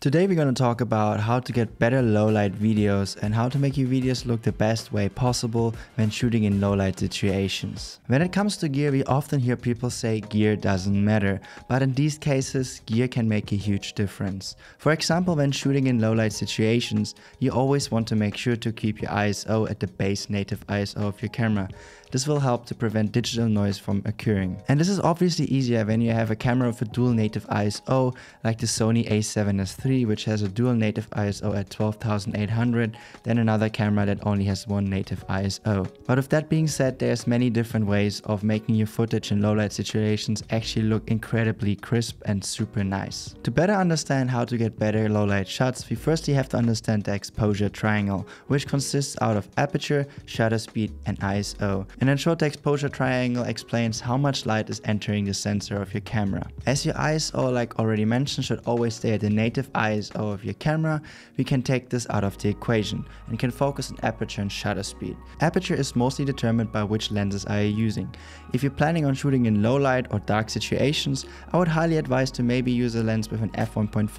Today we're going to talk about how to get better low light videos and how to make your videos look the best way possible when shooting in low light situations. When it comes to gear, we often hear people say gear doesn't matter, but in these cases gear can make a huge difference. For example, when shooting in low light situations, you always want to make sure to keep your ISO at the base native ISO of your camera. This will help to prevent digital noise from occurring. And this is obviously easier when you have a camera with a dual native ISO like the Sony a7S III, which has a dual native ISO at 12,800, then another camera that only has one native ISO. But with that being said, there's many different ways of making your footage in low light situations actually look incredibly crisp and super nice. To better understand how to get better low light shots, we firstly have to understand the exposure triangle, which consists out of aperture, shutter speed and ISO. And in short, the exposure triangle explains how much light is entering the sensor of your camera. As your ISO, like already mentioned, should always stay at the native ISO of your camera, we can take this out of the equation and can focus on aperture and shutter speed. Aperture is mostly determined by which lenses are you using. If you're planning on shooting in low light or dark situations, I would highly advise to maybe use a lens with an f1.4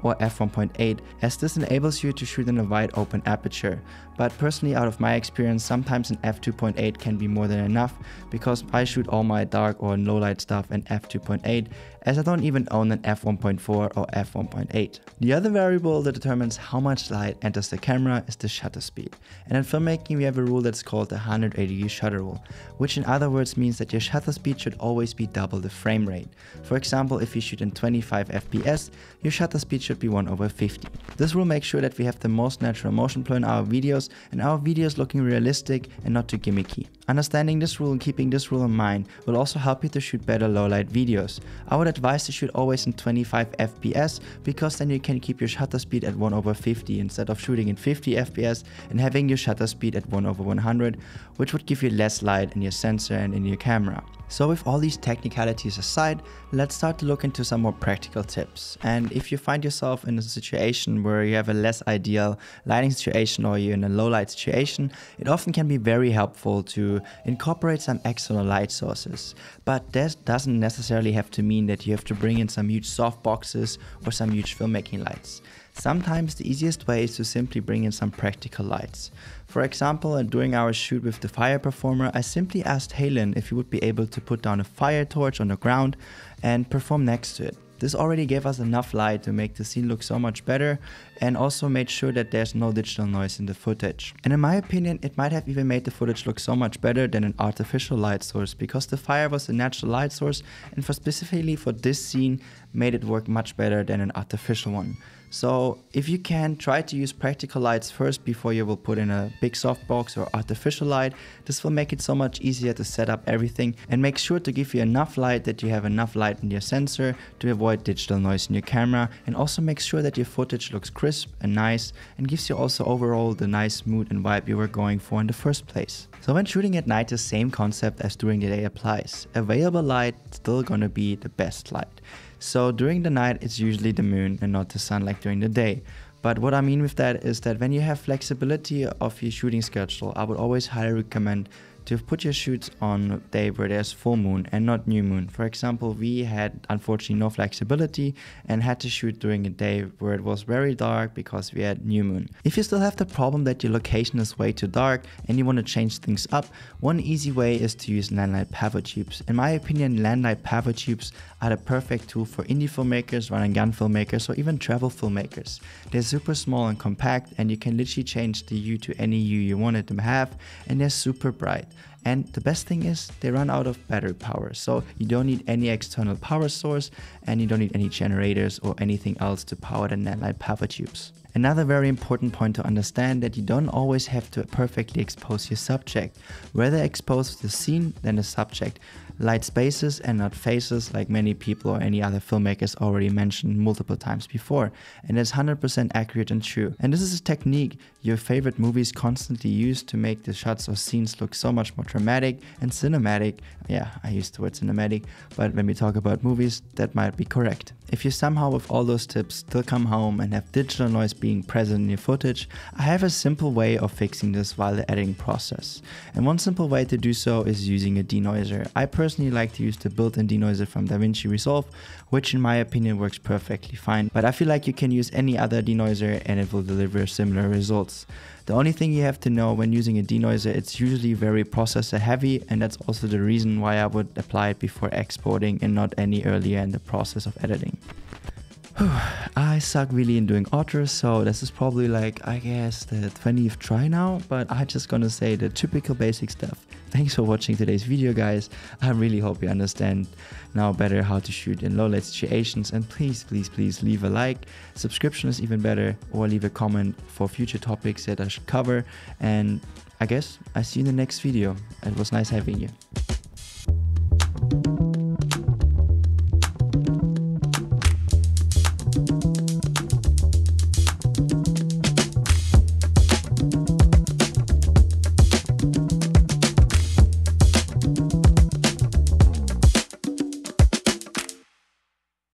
or f1.8, as this enables you to shoot in a wide open aperture. But personally, out of my experience, sometimes an f2.8 can be more than enough, because I shoot all my dark or low light stuff in f2.8, as I don't even own an f1.4 or f1.8. The other variable that determines how much light enters the camera is the shutter speed. And in filmmaking we have a rule that's called the 180-degree shutter rule, which in other words means that your shutter speed should always be double the frame rate. For example, if you shoot in 25 FPS, your shutter speed should be 1/50. This will make sure that we have the most natural motion blur in our videos, and our videos looking realistic and not too gimmicky. Understanding this rule and keeping this rule in mind will also help you to shoot better low light videos. I would advise to shoot always in 25 FPS, because then you can keep your shutter speed at 1/50 instead of shooting in 50 FPS and having your shutter speed at 1/100, which would give you less light in your sensor and in your camera. So with all these technicalities aside, let's start to look into some more practical tips. And if you find yourself in a situation where you have a less ideal lighting situation, or you're in a low light situation, it often can be very helpful to incorporate some external light sources. But that doesn't necessarily have to mean that you have to bring in some huge soft boxes or some huge filmmaking lights. Sometimes the easiest way is to simply bring in some practical lights. For example, during our shoot with the fire performer, I simply asked Halen if he would be able to put down a fire torch on the ground and perform next to it. This already gave us enough light to make the scene look so much better, and also made sure that there's no digital noise in the footage. And in my opinion, it might have even made the footage look so much better than an artificial light source, because the fire was a natural light source, and for specifically for this scene made it work much better than an artificial one. So if you can, try to use practical lights first before you will put in a big softbox or artificial light. This will make it so much easier to set up everything, and make sure to give you enough light that you have enough light in your sensor to avoid digital noise in your camera, and also make sure that your footage looks crisp and nice and gives you also overall the nice mood and vibe you were going for in the first place. So when shooting at night, the same concept as during the day applies. Available light still gonna be the best light. So during the night, it's usually the moon and not the sun like during the day. But what I mean with that is that when you have flexibility of your shooting schedule, I would always highly recommend to put your shoots on a day where there's full moon and not new moon. For example, we had unfortunately no flexibility and had to shoot during a day where it was very dark because we had new moon. If you still have the problem that your location is way too dark and you want to change things up, one easy way is to use Nanlite Pavotubes. In my opinion, Nanlite Pavotubes are the perfect tool for indie filmmakers, run and gun filmmakers, or even travel filmmakers. They're super small and compact, and you can literally change the hue to any hue you wanted them to have, and they're super bright. And the best thing is they run out of battery power, so you don't need any external power source, and you don't need any generators or anything else to power the Nanlite Pavotubes. Another very important point to understand that you don't always have to perfectly expose your subject. Rather expose the scene than the subject. Light spaces and not faces, like many people or any other filmmakers already mentioned multiple times before, and it's 100% accurate and true. And this is a technique your favorite movies constantly use to make the shots or scenes look so much more dramatic and cinematic. Yeah, I used the word cinematic, but when we talk about movies, that might be correct. If you somehow with all those tips still come home and have digital noise being present in your footage, I have a simple way of fixing this while the editing process. And one simple way to do so is using a denoiser. I personally like to use the built-in denoiser from DaVinci Resolve, which in my opinion works perfectly fine, but I feel like you can use any other denoiser and it will deliver similar results. The only thing you have to know when using a denoiser, it's usually very processor heavy, and that's also the reason why I would apply it before exporting and not any earlier in the process of editing. I suck really in doing autos, so this is probably like, I guess, the 20th try now, but I'm just gonna say the typical basic stuff. Thanks for watching today's video, guys. I really hope you understand now better how to shoot in low light situations, and please, please, please leave a like, subscription is even better, or leave a comment for future topics that I should cover, and I guess I see you in the next video. It was nice having you.